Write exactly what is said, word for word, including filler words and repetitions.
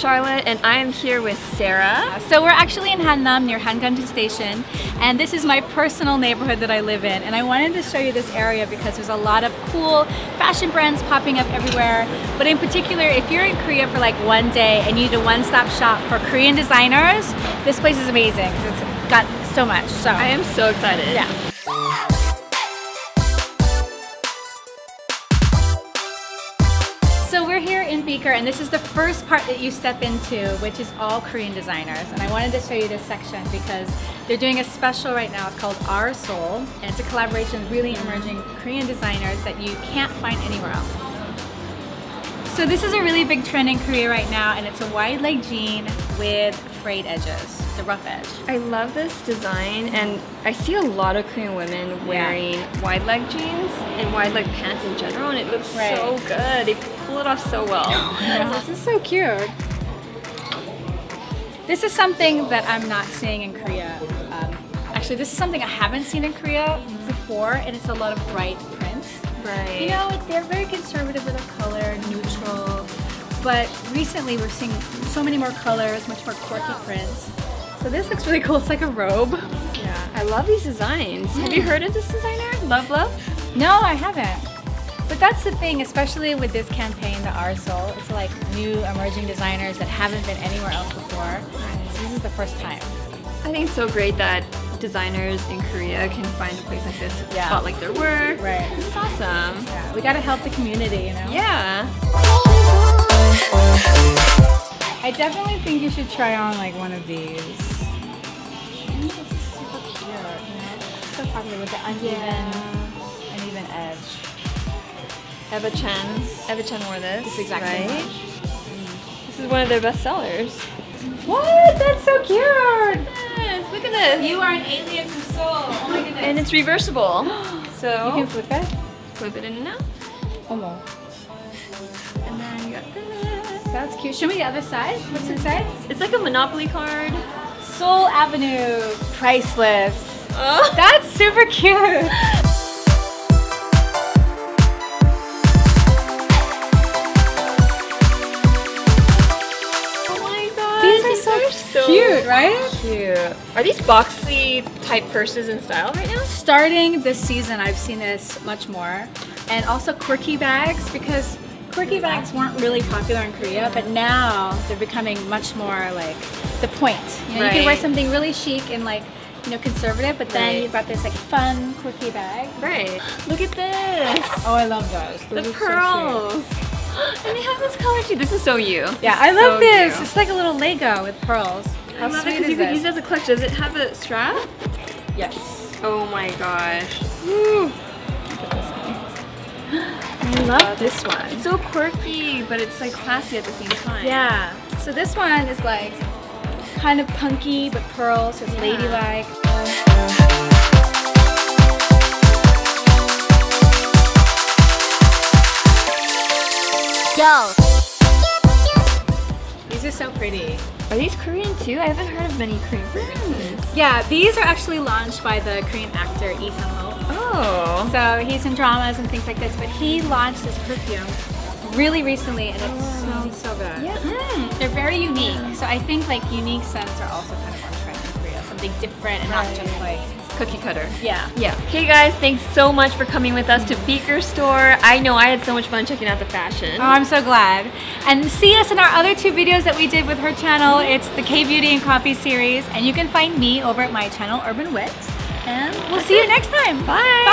Charlotte and I am here with Sarah. So we're actually in Hanam near Hangangjin Station, and this is my personal neighborhood that I live in, and I wanted to show you this area because there's a lot of cool fashion brands popping up everywhere. But in particular, if you're in Korea for like one day and you need a one-stop shop for Korean designers, this place is amazing. It's got so much. So I am so excited. Yeah. So we're here in Beaker, and this is the first part that you step into, which is all Korean designers. And I wanted to show you this section because they're doing a special right now. It's called Our Seoul, and it's a collaboration with really emerging Korean designers that you can't find anywhere else. So this is a really big trend in Korea right now, and it's a wide leg jean with frayed edges, the rough edge. I love this design, and I see a lot of Korean women wearing yeah. wide leg jeans and wide leg pants in general, and it looks right. so good. They pull it off so well. Yeah. This is so cute. This is something that I'm not seeing in Korea. Um, actually, this is something I haven't seen in Korea before, and it's a lot of bright prints. Right. You know, they're very conservative with the color, neutral. But recently we're seeing so many more colors, much more quirky prints. So this looks really cool. It's like a robe. Yeah. I love these designs. Mm. Have you heard of this designer? Love Love? No, I haven't. But that's the thing, especially with this campaign, the Our Seoul. It's like new emerging designers that haven't been anywhere else before. So this is the first time. I think it's so great that designers in Korea can find a place like this to yeah. spot like their work. Right. This is awesome. Yeah. We gotta help the community, you know? Yeah. I definitely think you should try on like one of these. I think this is super cute, you know? It's so popular with the uneven, yeah. uneven edge. Eva Chen, Eva Chen wore this. This is exactly right. Mm. This is one of their best sellers. What? That's so cute! Yes, look at this. You are an alien from Seoul. Oh my goodness. And it's reversible, so you can flip it, flip it in and out. Almost. And then you got this. That's cute. Show me the other side. What's inside? It's like a Monopoly card. Seoul Avenue. Priceless. Oh. That's super cute. Oh my god. These are so, are so cute, right? Cute. Are these boxy type purses in style right now? Starting this season, I've seen this much more. And also quirky bags, because quirky bags weren't really popular in Korea, but now they're becoming much more like the point. You know, right. you can wear something really chic and like, you know, conservative, but then right. you've got this like fun quirky bag. Right. Look at this. Oh, I love those. those the pearls. So and they have this color too. This is so you. Yeah, I love so this. You. It's like a little Lego with pearls. How I love it because you can use it as a clutch. Does it have a strap? Yes. Oh my gosh. Woo. I love this one. It's so quirky, but it's like classy at the same time. Yeah. So this one is like kind of punky, but pearl, so it's yeah. ladylike. Yo! These are so pretty. Are these Korean too? I haven't heard of many Korean fragrances. Yeah, these are actually launched by the Korean actor Ethan Holm. Oh. So he's in dramas and things like this, but he launched this perfume really recently, and it smells so good. Yeah. Mm. They're very unique. Yeah. So I think like unique scents are also kind of on trend in Korea. Something different and right. not just like cookie cutter. Yeah. Yeah. Hey guys, thanks so much for coming with us to Beaker Store. I know I had so much fun checking out the fashion. Oh, I'm so glad. And see us in our other two videos that we did with her channel. It's the K-Beauty and Coffee series, and you can find me over at my channel, Urban Wits. And we'll see you next time. Bye. Bye.